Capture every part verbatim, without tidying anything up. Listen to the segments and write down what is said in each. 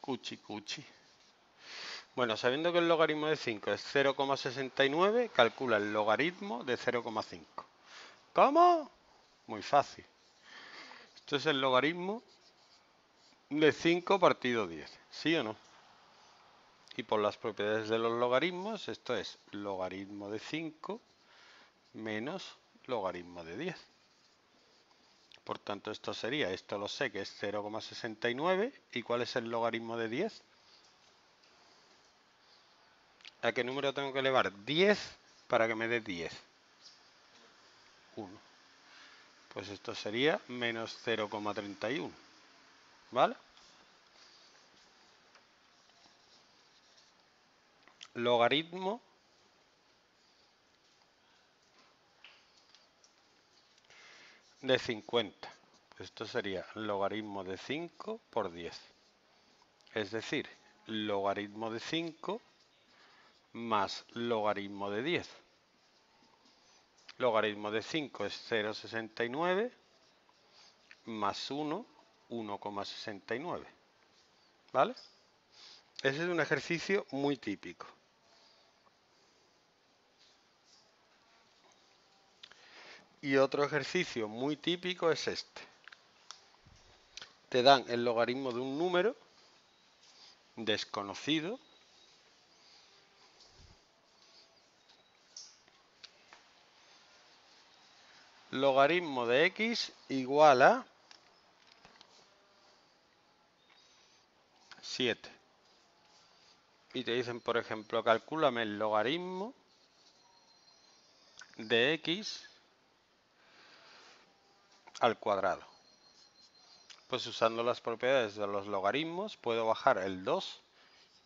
Cuchi, cuchi. Bueno, sabiendo que el logaritmo de cinco es cero coma sesenta y nueve, calcula el logaritmo de cero coma cinco. ¿Cómo? Muy fácil. Esto es el logaritmo de cinco partido diez. ¿Sí o no? Y por las propiedades de los logaritmos, esto es logaritmo de cinco menos logaritmo de diez. Por tanto, esto sería, esto lo sé, que es cero coma sesenta y nueve. ¿Y cuál es el logaritmo de diez? ¿A qué número tengo que elevar? diez para que me dé diez. uno. Pues esto sería menos cero coma treinta y uno. ¿Vale? Logaritmo de cincuenta. Pues esto sería logaritmo de cinco por diez. Es decir, logaritmo de cinco más logaritmo de diez. Logaritmo de cinco es cero coma sesenta y nueve más uno, uno coma sesenta y nueve. ¿Vale? Ese es un ejercicio muy típico. Y otro ejercicio muy típico es este. Te dan el logaritmo de un número desconocido. Logaritmo de x igual a siete. Y te dicen, por ejemplo, calcúlame el logaritmo de x al cuadrado. Pues usando las propiedades de los logaritmos puedo bajar el dos.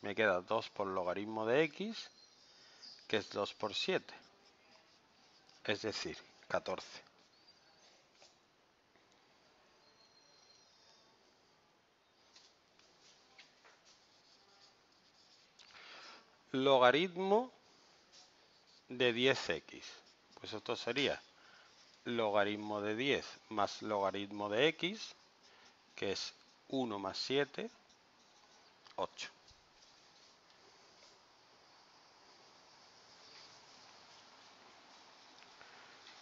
Me queda dos por logaritmo de x, que es dos por siete. Es decir, catorce. Logaritmo de diez equis. Pues esto sería logaritmo de diez más logaritmo de x, que es uno más siete, ocho.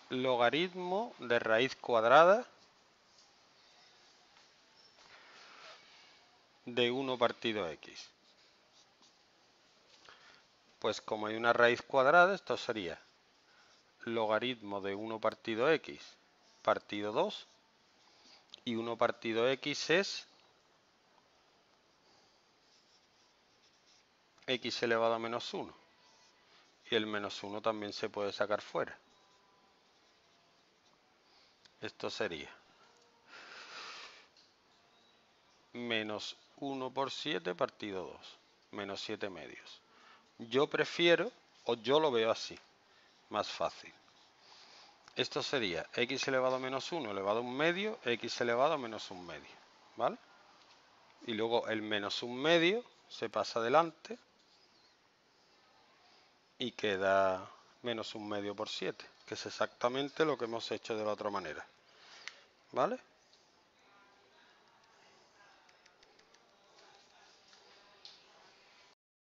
Logaritmo de raíz cuadrada de uno partido x. Pues como hay una raíz cuadrada, esto sería logaritmo de uno partido x partido dos, y uno partido x es x elevado a menos uno, y el menos uno también se puede sacar fuera. Esto sería menos uno por siete partido dos, menos siete medios. Yo prefiero, o yo lo veo así, más fácil. Esto sería x elevado a menos uno elevado a un medio, x elevado a menos un medio, ¿vale? Y luego el menos un medio se pasa adelante y queda menos un medio por siete, que es exactamente lo que hemos hecho de la otra manera, ¿vale?